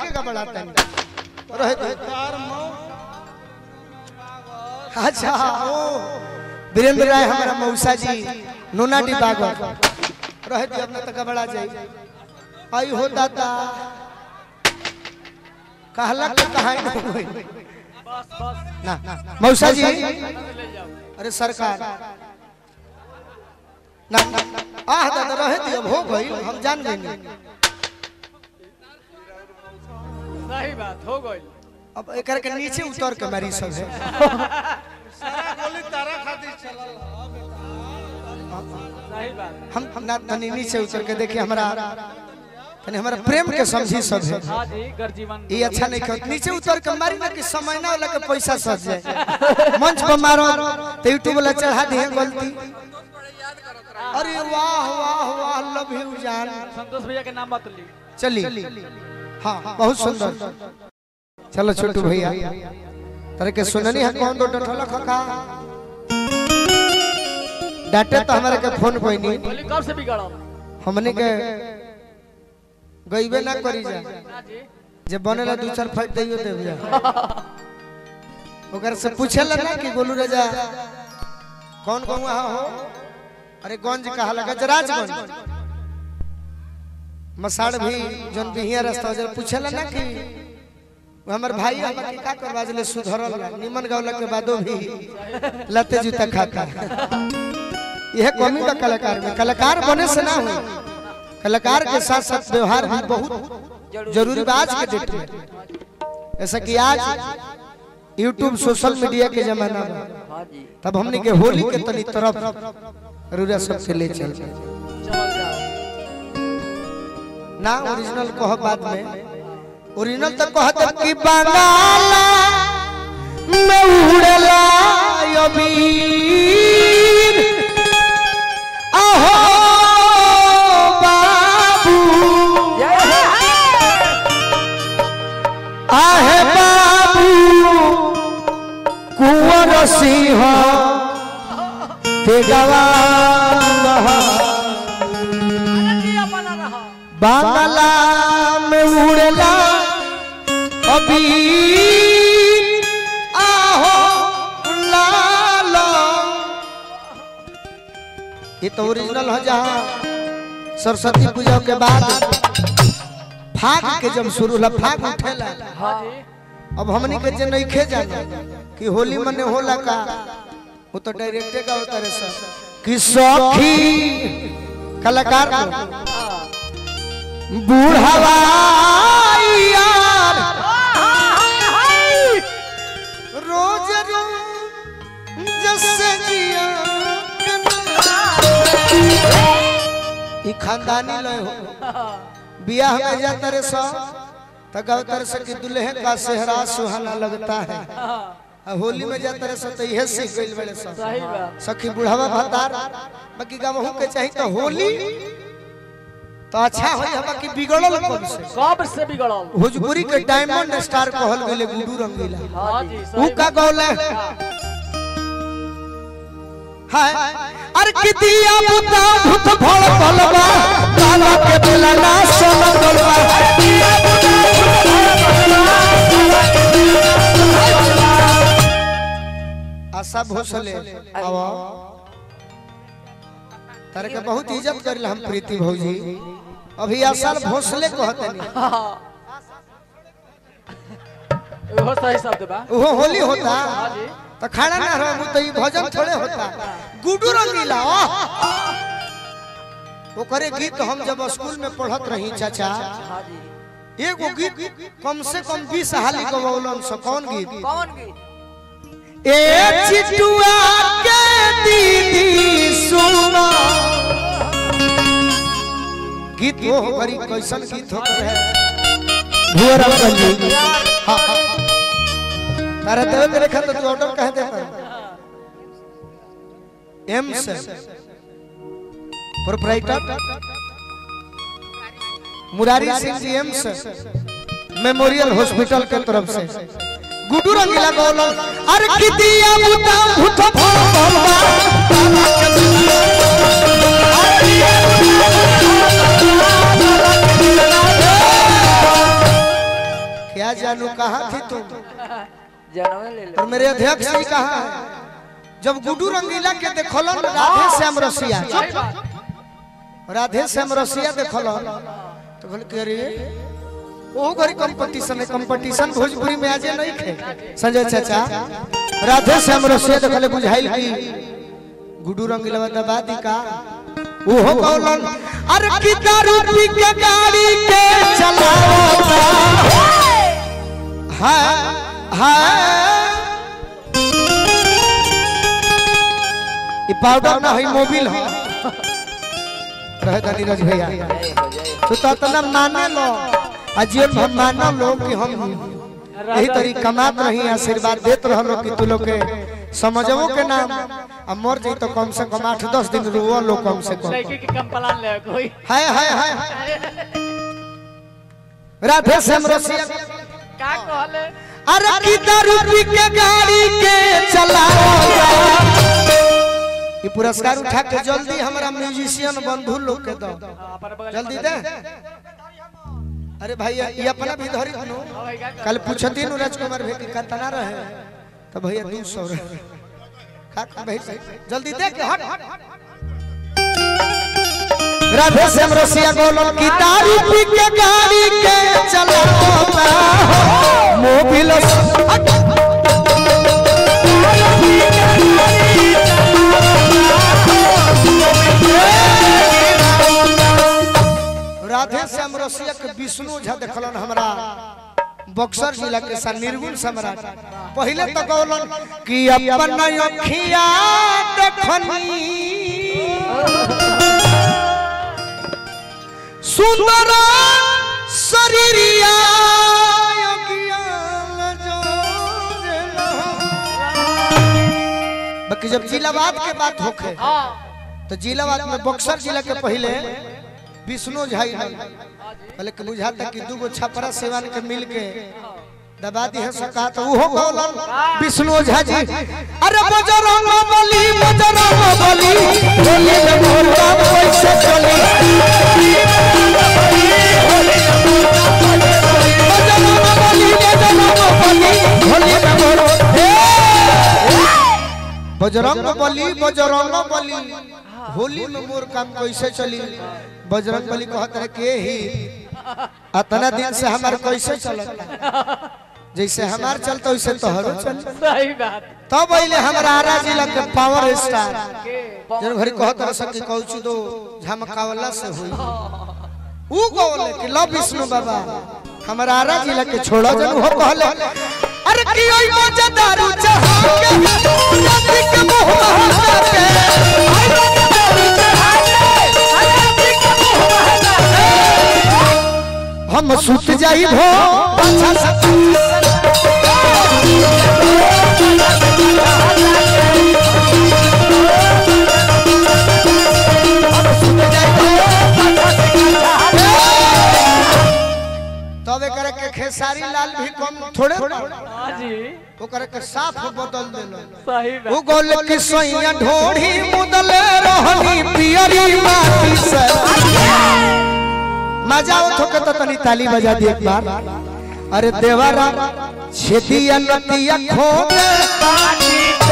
भागेगा बड़ा अच्छा ओ वीरेंद्र राय हमारा मौसा जी नोना डी बागो रहे तो अपना तक बड़ा जाए आई हो दादा कहला के कहां ना होई बस बस ना मौसा जी अरे सरकार ना आह दादा रहे तो हो गई हम जान लेंगे सही बात हो गई अब एक के नीचे उतर के मारी सब है सारा गोली तारा खातिर चलल हां बेटा सही बात हम ना तनी नीचे उतर के देखिए हमरा तनी हमरा प्रेम के समझी सब है हां जी घर जीवन ये अच्छा नहीं कर नीचे उतर के मारी ना कि समय ना लगे पैसा सज जाए मंच पर मारो तो यूट्यूब वाला चढ़ा दिए गलती अरे वाह वाह वाह लव यू जान संतोष भैया के नाम मत ली चली हां बहुत सुंदर चलो छोटू भैया तेरे के सुननी है कौन दो डठला खका डाटे तो हमारे के फोन कोई नहीं बोली कब से बिगड़ो हमने के गईबे ना करी जा जब बनेला दो चार फाइट दइयो दे भैया ओकर से पूछेला ना कि गोलू राजा कौन कहू हो अरे गंज कहा लगा राजगंज मसाड़ भी जन बिहिया रास्ता जर पूछेला ना कि हमर भाई हमके का करवाजले सुधरल निमन गौलक के बादो भी लते जूता खाता यह कमी बा कलाकार में कलाकार बने से ना हो कलाकार के साथ साथ व्यवहार भी बहुत जरूरी बात के डेट में ऐसा कि आज YouTube सोशल मीडिया के जमाना में तब हमने के होली के तनी तरफ रुरा सब से ले चल ना ओरिजिनल कह बाद में ओरिजिनल तक कहत कि बंगाला में उड़ला यबीर आहो बाबू आहे बाबू कुंवर सिंह तेगवा बंगाला में उड़ला अबीर आहो लाला ये तो ओरिजिनल हो जहाँ सरस्वती पूजा के बाद फाग के जब शुरू ला फाग उठेला अब हमने के जे नहीं खे जाना कि होली मने होला का वो तो डायरेक्टे का होता है सर कि सौखी कलाकार बूढ़ावा खानदानी लय हो बियाह में जाता रे सो त गवतर से कि दुल्हे का सेहरा सुहाना लगता है होली में जाता रे सो त यह सीख गइल बड़े सो सही बात सखी बुढ़ावा भतार बाकी गमहू के चाहि त होली तो अच्छा होई हम कि बिगड़ल कब से बिगड़ल भोजपुरी के डायमंड स्टार कहल गेले गुडू रंगीला हां जी उ का गौले हाय अरे कितिया बुता भूत भोल भोलवा काला के बेला ना सोन गोलवा कितिया बुता आशा भोसले आवा तारे के बहुत इज्जत करल हम प्रीति भौजी अभी आशा भोसले कहते नहीं ओहो सही शब्द बा ओहो होली होता तो खाना ना रह मु तो ई भजन थोड़े होता गुडू रंगीला वो करे गीत हम जब स्कूल में पढ़त रही चाचा एगो गीत कम से कम 20 हाली गवलन से कौन गीत ए चितुआ के दीदी सुना गीत वो करी कैसन गीत होत रहे भोरा बंजी हां तारा देव मेरे खत तू ऑर्डर कह देता एम से प्रोप्राइटर मुरारी सिंह जी एम से मेमोरियल हॉस्पिटल के तरफ से गुडू रंगीला गौल अरे कितिया बुता भूत भोलवा काला के बेला क्या जानू कहा थी तुम और मेरे अध्यक्ष ने कहा जब गुडू रंगीला के देखल राधे श्याम रसिया राधे श्याम रसिया देखल तो घड़ी कंपटीशन है कंपटीशन भोजपुरी में आज नहीं है संजय चाचा राधे श्याम रसिया देखल बुझाइल की गुडू रंगीला दबा दी का ओहो कौलन अरे की दारू पी के गाड़ी के चलावा है ये पाउडर ना है मोबिल है रहे दानी राज भैया तो तना माने लो अजीब हम माना लो कि हम यही तरीका मात रही आशीर्वाद देत रहलो कि तू लोग के समझबो के नाम अब मर जाई तो कम से कम 8-10 दिन रोवा लो कम से कम लड़की के कम पलान ले कोई हाय हाय हाय राधे श्याम रसिया का कहले अरे की दारू पी के गाड़ी के चलाओ ये पुरस्कार उठा के जल्दी हमरा म्यूजिशियन बंधु लोग के दो जल्दी दे अरे भाई ये अपना भी धरी नु कल पूछती नु राजकुमार भे की कतना रहे तो भैया 200 रहे जल्दी देख हट राधे श्याम रसिया गोलू की दारू पी के गाड़ी के चलावा मोबिल राधे श्याम रसिया के विष्णु झा देखलन हमरा बक्सर जिला के सा निर्गुण सम्राट पहले तो गौलन कि अपन अखिया देखनी सुंदर शरीरिया बाकी जब जिलावाद के बात होखे तो जिलावाद में बक्सर जिला के पहले विष्णु झाई पहले के बुझाता कि दूगो छपरा सेवान के मिल के दबा दी है सका तो वो बोलन विष्णु झा जी अरे बजरंग बली बोले मोरवा कैसे चली बजरंग बली होली में मोर काम कैसे चली बजरंग बली कहता है के ही अतना दिन से हमार कैसे चलता जैसे हमार चलता वैसे तोहरो चलता सही बात तब आइले हमरा आरा जिला के पावर स्टार जन घरी कहत रह सके कहू दो झमकावला से हुई ऊ कहले कि लव विष्णु बाबा हमरा आरा जिला के छोड़ा जन हो कहले अरे की ओइ मजा दारू चाहा के नदी के मोहवा के हम सुत जाई भो अच्छा तबे करे के खेसारी लाल भी कम थोड़े हां जी वो करे के साफ बदल देलो सही बात वो गोल के सोइया ढोड़ी मुदले रहनी पियरी माटी से मजा उठो के तो तनी ताली बजा दी एक बार अरे देवरा छेतिया नतिया खो पानी